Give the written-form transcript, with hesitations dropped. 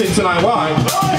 6 and I lied.